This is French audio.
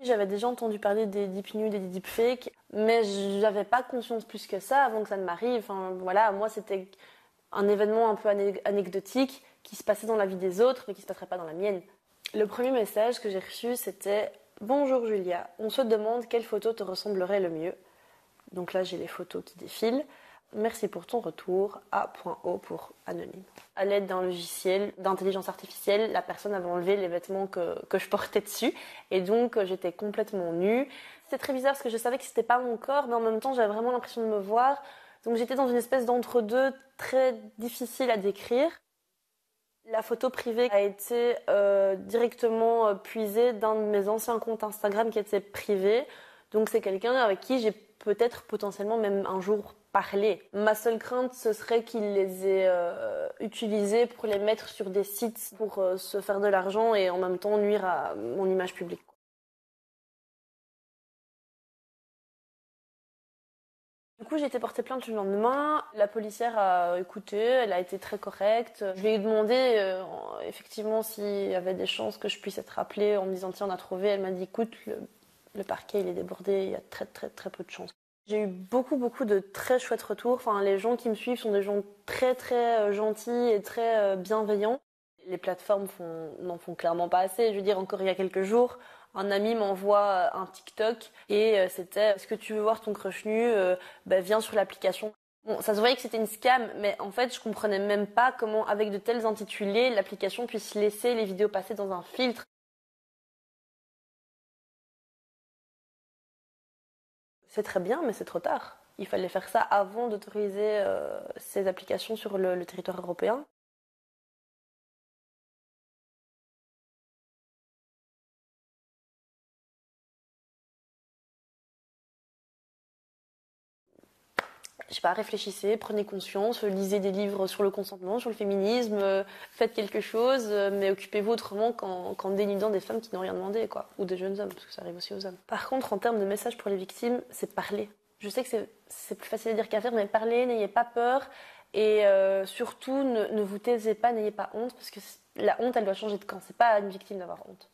J'avais déjà entendu parler des deepinus, des deepfakes, mais j'avais pas conscience plus que ça avant que ça ne m'arrive. Enfin, voilà, moi c'était un événement un peu anecdotique qui se passait dans la vie des autres mais qui se passerait pas dans la mienne. Le premier message que j'ai reçu c'était « Bonjour Julia, on se demande quelle photo te ressemblerait le mieux. » Donc là j'ai les photos qui défilent. « Merci pour ton retour, A.O pour anonyme. » À l'aide d'un logiciel d'intelligence artificielle, la personne avait enlevé les vêtements que je portais dessus. Et donc, j'étais complètement nue. C'était très bizarre parce que je savais que c'était pas mon corps, mais en même temps, j'avais vraiment l'impression de me voir. Donc, j'étais dans une espèce d'entre-deux très difficile à décrire. La photo privée a été directement puisée d'un de mes anciens comptes Instagram qui était privé. Donc, c'est quelqu'un avec qui j'ai peut-être potentiellement même un jour parler. Ma seule crainte, ce serait qu'il les ait utilisés pour les mettre sur des sites pour se faire de l'argent et en même temps nuire à mon image publique. Du coup, j'ai été portée plainte le lendemain. La policière a écouté, elle a été très correcte. Je lui ai demandé effectivement s'il y avait des chances que je puisse être appelée en me disant « tiens, on a trouvé ». Elle m'a dit « écoute, le parquet il est débordé, il y a très très très peu de chances ». J'ai eu beaucoup de très chouettes retours. Enfin, les gens qui me suivent sont des gens très très gentils et très bienveillants. Les plateformes n'en font clairement pas assez. Je veux dire, encore il y a quelques jours, un ami m'envoie un TikTok et c'était « Est-ce que tu veux voir ton crush nu ? Ben, viens sur l'application. » Bon, ça se voyait que c'était une scam, mais en fait, je comprenais même pas comment, avec de tels intitulés, l'application puisse laisser les vidéos passer dans un filtre. C'est très bien, mais c'est trop tard. Il fallait faire ça avant d'autoriser ces applications sur le territoire européen. Je sais pas, réfléchissez, prenez conscience, lisez des livres sur le consentement, sur le féminisme, faites quelque chose, mais occupez-vous autrement qu'en dénudant des femmes qui n'ont rien demandé, quoi. Ou des jeunes hommes, parce que ça arrive aussi aux hommes. Par contre, en termes de messages pour les victimes, c'est parler. Je sais que c'est plus facile à dire qu'à faire, mais parlez, n'ayez pas peur, et surtout, ne vous taisez pas, n'ayez pas honte, parce que la honte, elle doit changer de camp. C'est pas à une victime d'avoir honte.